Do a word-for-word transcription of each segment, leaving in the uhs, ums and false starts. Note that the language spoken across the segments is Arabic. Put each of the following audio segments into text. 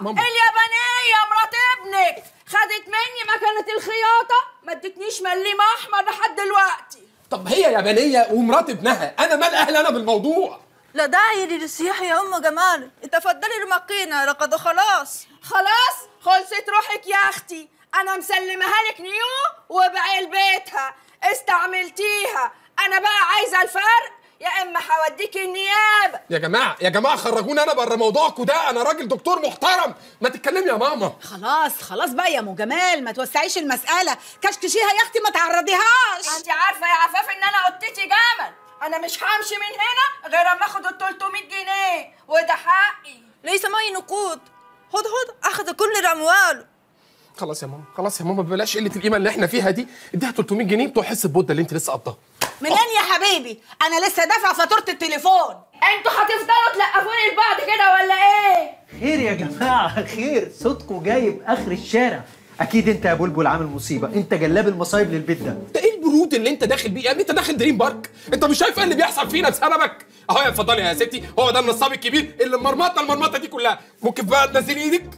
اليابانيه مرات ابنك خدت مني مكنه الخياطه ما ادتنيش مليم احمر لحد دلوقتي. طب هي يابانيه ومرات ابنها، انا مال اهلي انا بالموضوع؟ لا داعي للصياح يا ام جمال، اتفضلي رمقينا لقد خلاص. خلاص؟ خلصت روحك يا اختي، انا مسلمها لك نيو وبعلبتها، استعملتيها، انا بقى عايزه الفرق يا اما هوديك النيابه. يا جماعه يا جماعه خرجوني انا بره موضوعكم ده، انا راجل دكتور محترم. ما تتكلمي يا ماما. خلاص خلاص بقى يا ام جمال، ما توسعيش المساله، كشكشيها يا اختي ما تعرضيهاش. انت عارفه يا عفاف ان انا قطتي جمل، انا مش همشي من هنا غير اما اخد ال تلتمية جنيه وده حقي. ليس معي نقود، هد هد اخذ كل امواله. خلاص يا ماما خلاص يا ماما، بلاش قله القيمه اللي احنا فيها دي، اديها تلتمية جنيه بتوع حس البودة اللي انت لسه قبضها. منين يا حبيبي؟ أنا لسه دافعة فاتورة التليفون. أنتوا هتفضلوا تلقفوني لبعض كده ولا إيه؟ خير يا جماعة خير، صوتكم جايب آخر الشارع. أكيد أنت يا بلبل عامل مصيبة، أنت جلاب المصايب للبيت ده. أنت إيه البرود اللي أنت داخل بيه؟ يا ابني أنت داخل دريم بارك، أنت مش شايف إيه اللي بيحصل فينا بسببك؟ أهو يا اتفضلي يا ستي، هو ده النصاب الكبير اللي مرمطنا المرمطة دي كلها، ممكن بقى تنزلي إيدك؟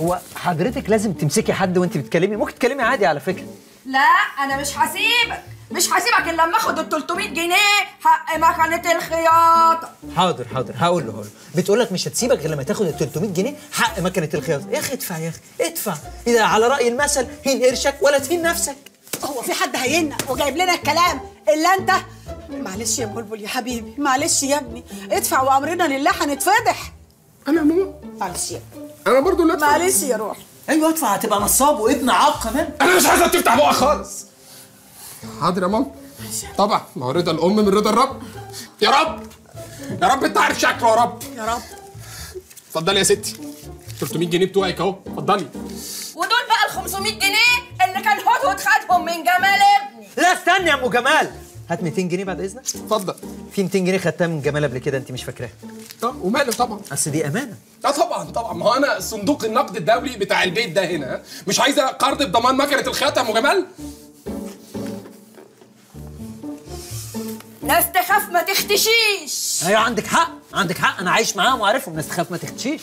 هو حضرتك لازم تمسكي حد وأنت بتكلمي؟ ممكن تكلمي عادي على فكرة. لا انا مش هسيبك مش هسيبك الا لما اخد ال تلتمية جنيه حق مكنه الخياطه. حاضر حاضر هقول له هقول له. بتقول لك مش هتسيبك غير لما تاخد ال تلتمية جنيه حق مكنه الخياطه. يا اخي ادفع يا اخي ادفع، اذا على راي المثل هين قرشك ولا تهين نفسك. هو في حد هينا وجايب لنا الكلام الا انت؟ معلش يا بلبل يا حبيبي، معلش يا ابني، ادفع وامرنا لله هنتفضح. انا يا ماما معلش يا ابني، انا برضه اللي ادفع. معلش يا روح. ايوه ادفع، هتبقى نصاب وابن عاق كمان. انا مش عايزه تفتح بقى خالص. حاضر يا ماما طبعا، ما هو رضا الام من رضا الرب. يا رب يا رب انت عارف شكله يا رب يا رب. اتفضلي يا ستي تلتمية جنيه بتوعك اهو، اتفضلي. ودول بقى ال خمسمية جنيه اللي كان هدهد خدهم من جمال ابني. لا استني يا ام جمال، هات ميتين جنيه بعد اذنك. اتفضل. في ميتين جنيه خدتها من جمال قبل كده انت مش فاكراها. اه وماله طبعا، اصل دي امانه. اه طبعا طبعا، ما هو انا صندوق النقد الدولي بتاع البيت ده هنا، مش عايزه قرض بضمان مكنه الخياطه يا ام جمال؟ ناس تخاف ما تختشيش. ايوه عندك حق عندك حق، انا عايش معاهم وعارفهم، ناس تخاف ما تختشيش.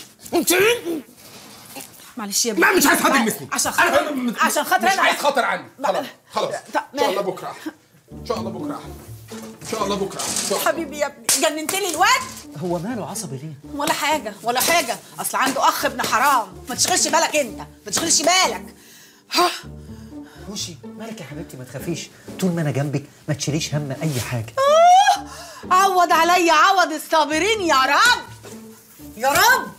معلش يا ابني، لا مش عايز حد يمسني عشان خاطر انا، عشان خاطر انا مش عايز خاطر عني. خلاص خلاص ان شاء الله بكره ان شاء الله بكره احلى ان شاء الله بكره إن شاء الله. حبيبي يا ابني جننتلي الواد. هو ماله عصبي ليه؟ ولا حاجه ولا حاجه، اصل عنده اخ ابن حرام. ما تشغلش بالك انت، ما تشغلش بالك. ها روشي مالك يا حبيبتي؟ ما تخافيش، طول ما انا جنبك ما تشيليش هم اي حاجه. عوض عليا عوض الصابرين يا رب يا رب.